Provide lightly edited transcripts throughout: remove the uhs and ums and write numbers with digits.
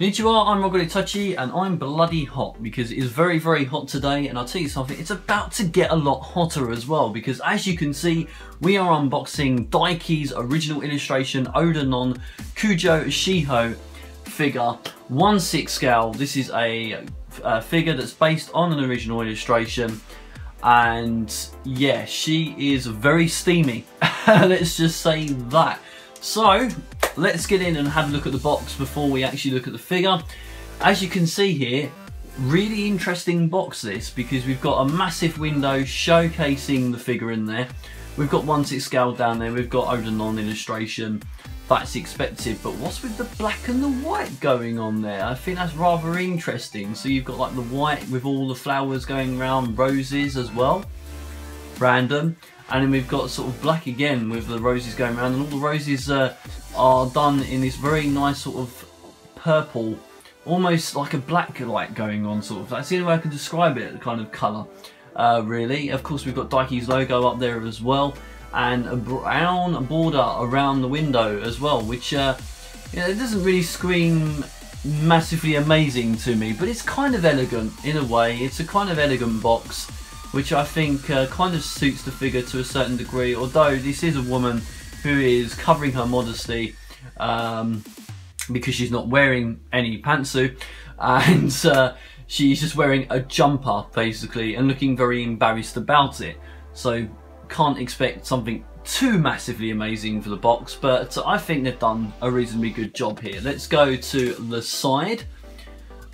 Konnichiwa, I'm RockGodItachi and I'm bloody hot because it is very, very hot today, and I'll tell you something, it's about to get a lot hotter as well, because as you can see, we are unboxing Daiki's original illustration, Oda Non Kujo Shiho figure, 1/6 scale. This is a figure that's based on an original illustration, and yeah, she is very steamy. Let's just say that. So let's get in and have a look at the box before we actually look at the figure. As you can see here, really interesting box this, because we've got a massive window showcasing the figure in there. We've got 1/6 scale down there, we've got Oda Non illustration, that's expected, but what's with the black and the white going on there? I think that's rather interesting. So you've got like the white with all the flowers going around, roses as well, random. And then we've got sort of black again with the roses going around, and all the roses are done in this very nice sort of purple, almost like a black light going on sort of. That's the only way I can describe it, kind of colour, really. Of course, we've got Daiki's logo up there as well, and a brown border around the window as well, which you know, it doesn't really scream massively amazing to me, but it's kind of elegant in a way. It's a kind of elegant box, which I think kind of suits the figure to a certain degree, although this is a woman who is covering her modesty because she's not wearing any pantsuit, and she's just wearing a jumper basically and looking very embarrassed about it. So can't expect something too massively amazing for the box, but I think they've done a reasonably good job here. Let's go to the side.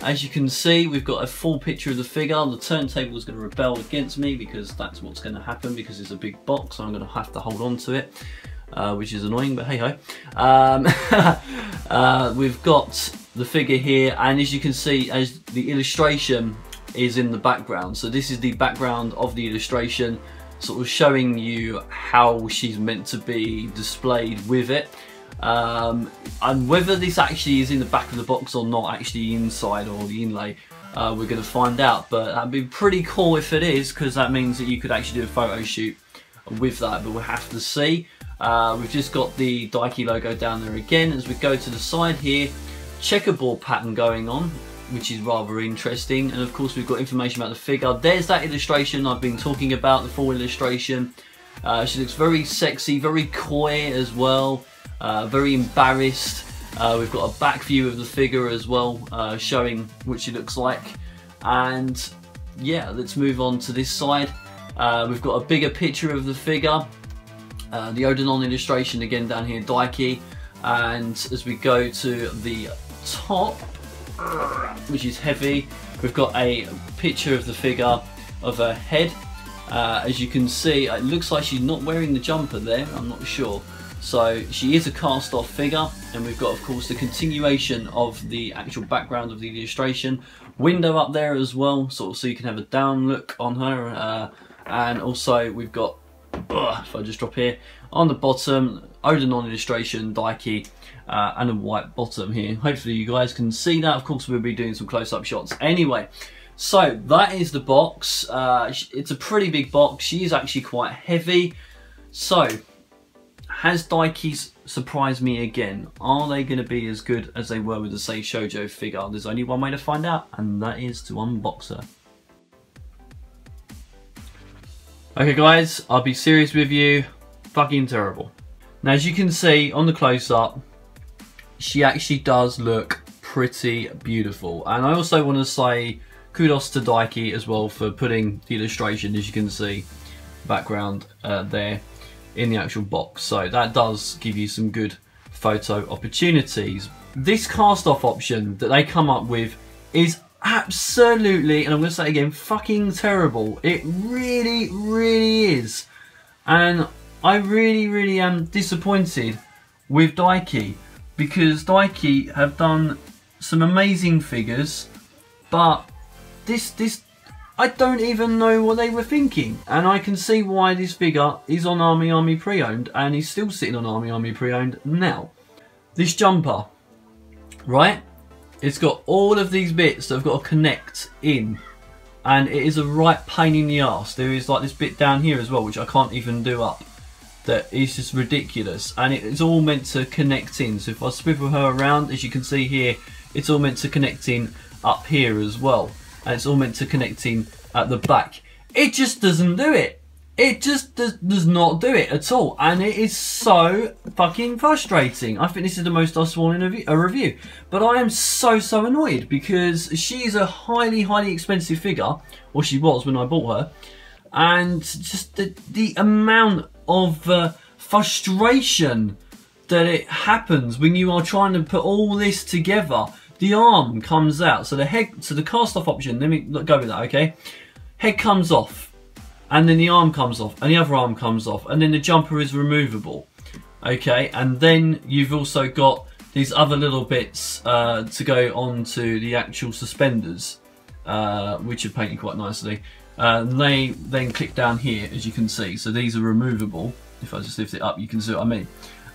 As you can see, we've got a full picture of the figure. The turntable is going to rebel against me because that's what's going to happen, because it's a big box. I'm going to have to hold on to it, which is annoying, but hey ho. We've got the figure here, and as you can see, as the illustration is in the background. So this is the background of the illustration, sort of showing you how she's meant to be displayed with it. And whether this actually is in the back of the box or not, actually inside or the inlay, we're going to find out, but that'd be pretty cool if it is, because that means that you could actually do a photo shoot with that, but we'll have to see. We've just got the Daiki logo down there again. As we go to the side here, checkerboard pattern going on, which is rather interesting, and of course we've got information about the figure. There's that illustration I've been talking about, the full illustration. She looks very sexy, very coy as well. Very embarrassed. We've got a back view of the figure as well, showing what she looks like. And yeah, let's move on to this side. We've got a bigger picture of the figure, the Oda Non illustration again down here, Daiki. And as we go to the top, which is heavy, we've got a picture of the figure of her head. As you can see, it looks like she's not wearing the jumper there, I'm not sure. So she is a cast-off figure, and we've got, of course, the continuation of the actual background of the illustration. Window up there as well, sort of so you can have a down look on her. And also we've got, if I just drop here, on the bottom, Oda Non illustration, Daiki, and a white bottom here. Hopefully you guys can see that. Of course, we'll be doing some close-up shots anyway. So that is the box. It's a pretty big box. She is actually quite heavy. So, has Daiki surprised me again? Are they going to be as good as they were with the Sei Shoujo figure? There's only one way to find out, and that is to unbox her. Okay guys, I'll be serious with you, fucking terrible. Now as you can see on the close-up, she actually does look pretty beautiful. And I also want to say kudos to Daiki as well for putting the illustration, as you can see, background there, in the actual box, so that does give you some good photo opportunities. This cast-off option that they come up with is absolutely, and I'm going to say it again, fucking terrible. It really, really is, and I really, really am disappointed with Daiki, because Daiki have done some amazing figures, but this. I don't even know what they were thinking, and I can see why this figure is on Army Army pre-owned, and he's still sitting on Army Army pre-owned now. This jumper, right? It's got all of these bits that have got to connect in, and it is a right pain in the ass. There is like this bit down here as well, which I can't even do up. That is just ridiculous, and it's all meant to connect in. So if I swivel her around, as you can see here, it's all meant to connect in up here as well, and it's all meant to connect in at the back. It just doesn't do it. It just does not do it at all, and it is so fucking frustrating. I think this is the most I've sworn in a review, but I am so annoyed because she's a highly expensive figure, or she was when I bought her, and just the amount of frustration that it happens when you are trying to put all this together. The arm comes out, so the head, so the cast off option. Let me go with that, okay? Head comes off. And then the arm comes off, and the other arm comes off, and then the jumper is removable. Okay, and then you've also got these other little bits to go onto the actual suspenders, which are painted quite nicely. They then click down here, as you can see. So these are removable. If I just lift it up, you can see what I mean.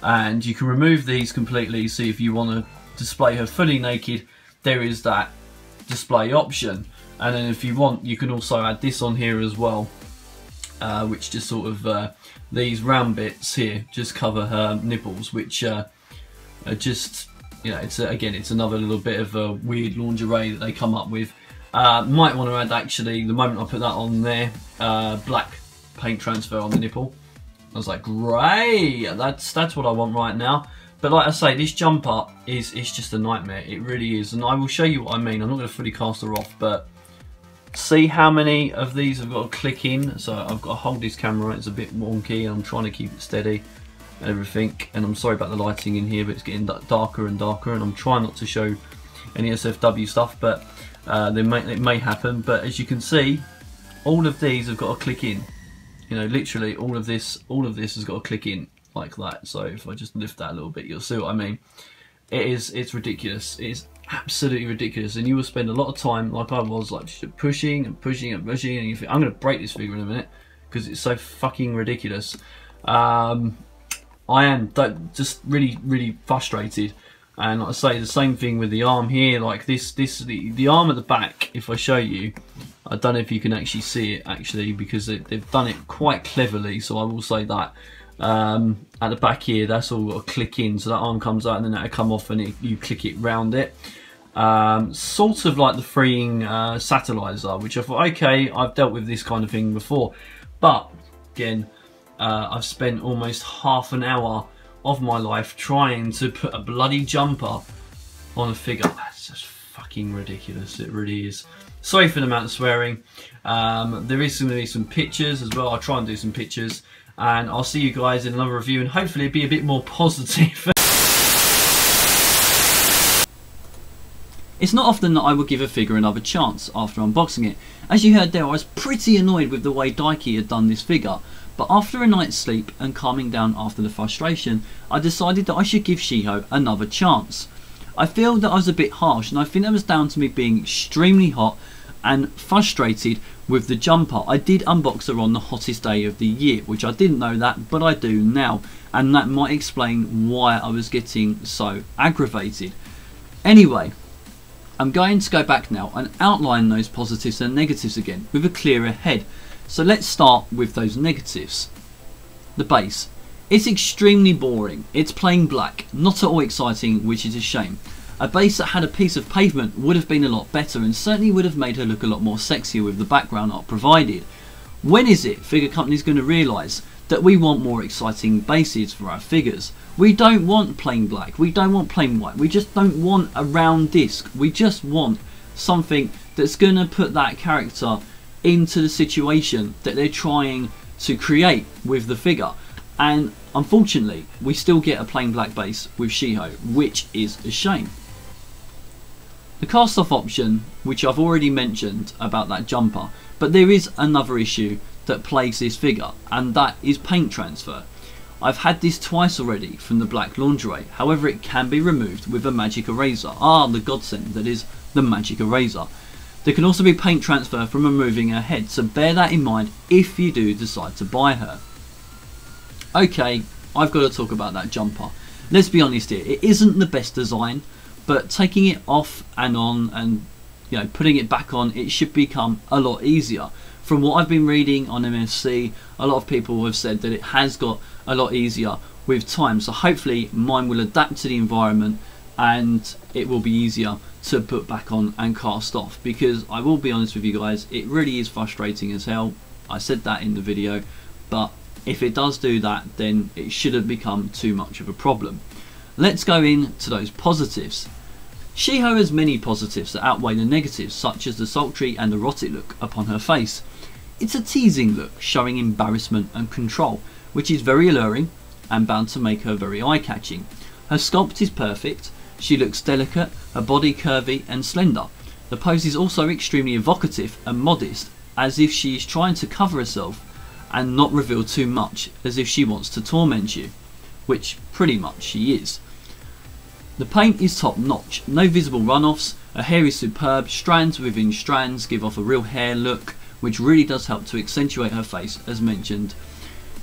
And you can remove these completely, so if you want to display her fully naked, there is that display option. And then if you want, you can also add this on here as well. Which just sort of, these round bits here just cover her nipples, which are just, you know, it's again, it's another little bit of a weird lingerie that they come up with. Might want to add, actually, the moment I put that on there, black paint transfer on the nipple. I was like, great, that's what I want right now. But like I say, this jumper is just a nightmare. It really is, and I will show you what I mean. I'm not going to fully cast her off, but see how many of these I've got to click in. So I've got to hold this camera, it's a bit wonky, and I'm trying to keep it steady and everything. And I'm sorry about the lighting in here, but it's getting darker and darker, and I'm trying not to show any SFW stuff, but it may happen. But as you can see, all of these have got to click in. You know, literally all of this has got to click in like that. So if I just lift that a little bit, you'll see what I mean. It's ridiculous. It's absolutely ridiculous, and you will spend a lot of time, like I was, like just pushing, and you think, I'm going to break this figure in a minute because it's so fucking ridiculous. I am just really frustrated, and like I say, the same thing with the arm here, like the arm at the back. If I show you, I don't know if you can actually see it actually, because they've done it quite cleverly, so I will say that. At the back here, that's all got to click in, so that arm comes out and then that'll come off, and you click it round it, sort of like the freeing satellizer, which I thought, okay, I've dealt with this kind of thing before, but again, I've spent almost half an hour of my life trying to put a bloody jumper on a figure. That's just fucking ridiculous, it really is. Sorry for the amount of swearing. There is going to be some pictures as well. I'll try and do some pictures, and I'll see you guys in another review, and hopefully it'll be a bit more positive. It's not often that I would give a figure another chance after unboxing it. As you heard there, I was pretty annoyed with the way Daiki had done this figure, but after a night's sleep and calming down after the frustration, I decided that I should give Shiho another chance. I feel that I was a bit harsh, and I think that was down to me being extremely hot and frustrated with the jumper. I did unbox her on the hottest day of the year, which I didn't know that, but I do now, and that might explain why I was getting so aggravated. Anyway, I'm going to go back now and outline those positives and negatives again with a clearer head. So let's start with those negatives. The base. It's extremely boring. It's plain black, not at all exciting, which is a shame. A base that had a piece of pavement would have been a lot better, and certainly would have made her look a lot more sexier with the background art provided. When is it figure companies going to realise that we want more exciting bases for our figures? We don't want plain black, we don't want plain white, we just don't want a round disc, we just want something that's going to put that character into the situation that they're trying to create with the figure. And unfortunately, we still get a plain black base with Shiho, which is a shame. The cast off option, which I've already mentioned about that jumper, but there is another issue that plagues this figure, and that is paint transfer. I've had this twice already from the black lingerie, however it can be removed with a magic eraser. The godsend that is the magic eraser. There can also be paint transfer from removing her head, so bear that in mind if you do decide to buy her. Okay, I've got to talk about that jumper. Let's be honest here, it isn't the best design, but taking it off and on, and you know, putting it back on, it should become a lot easier. From what I've been reading on MFC, a lot of people have said that it has got a lot easier with time, so hopefully mine will adapt to the environment and it will be easier to put back on and cast off, because I will be honest with you guys, it really is frustrating as hell. I said that in the video, but if it does do that, then it shouldn't become too much of a problem. Let's go in to those positives. Shiho has many positives that outweigh the negatives, such as the sultry and erotic look upon her face. It's a teasing look showing embarrassment and control, which is very alluring and bound to make her very eye-catching. Her sculpt is perfect, she looks delicate, her body curvy and slender. The pose is also extremely evocative and modest, as if she is trying to cover herself and not reveal too much, as if she wants to torment you, which pretty much she is. The paint is top notch, no visible runoffs, her hair is superb, strands within strands give off a real hair look, which really does help to accentuate her face, as mentioned,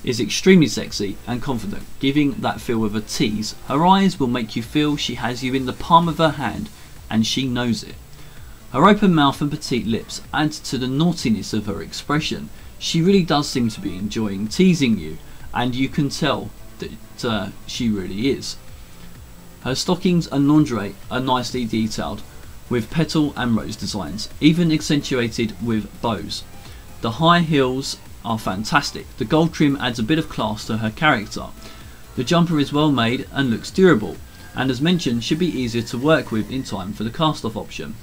is extremely sexy and confident, giving that feel of a tease. Her eyes will make you feel she has you in the palm of her hand, and she knows it. Her open mouth and petite lips add to the naughtiness of her expression. She really does seem to be enjoying teasing you, and you can tell that she really is. Her stockings and lingerie are nicely detailed with petal and rose designs, even accentuated with bows. The high heels are fantastic. The gold trim adds a bit of class to her character. The jumper is well made and looks durable, and as mentioned should be easier to work with in time for the cast off option.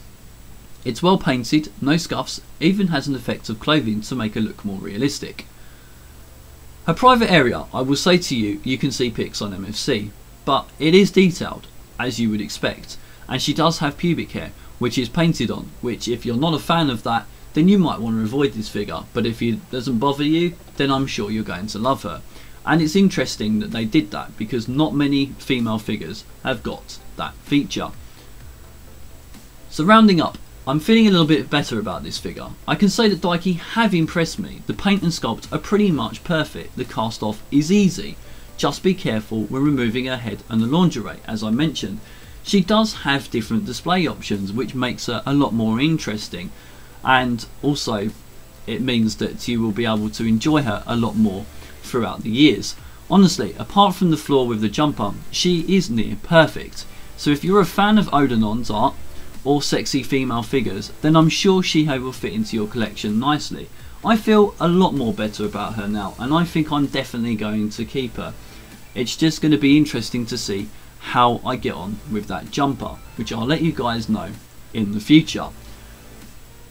It's well painted, no scuffs, even has an effect of clothing to make her look more realistic. Her private area, I will say to you, you can see pics on MFC, but it is detailed, as you would expect, and she does have pubic hair, which is painted on, which if you're not a fan of that, then you might want to avoid this figure, but if it doesn't bother you, then I'm sure you're going to love her. And it's interesting that they did that, because not many female figures have got that feature. So rounding up, I'm feeling a little bit better about this figure. I can say that Daiki have impressed me. The paint and sculpt are pretty much perfect. The cast off is easy. Just be careful when removing her head and the lingerie, as I mentioned. She does have different display options, which makes her a lot more interesting. And also, it means that you will be able to enjoy her a lot more throughout the years. Honestly, apart from the flaw with the jumper, she is near perfect. So if you're a fan of Oda Non's art, or sexy female figures, then I'm sure Shiho will fit into your collection nicely. I feel a lot more better about her now, and I think I'm definitely going to keep her. It's just going to be interesting to see how I get on with that jumper, which I'll let you guys know in the future.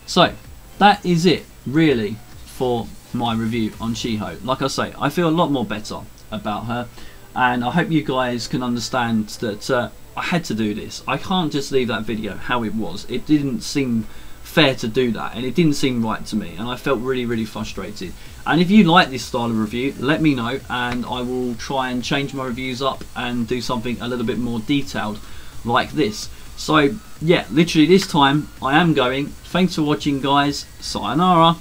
So that is it really for my review on Shiho. Like I say, I feel a lot more better about her, and I hope you guys can understand that I had to do this. I can't just leave that video how it was. It didn't seem fair to do that, and it didn't seem right to me, and I felt really, really frustrated. And if you like this style of review, let me know, and I will try and change my reviews up and do something a little bit more detailed like this. So yeah, literally this time I am going. Thanks for watching, guys. Sayonara.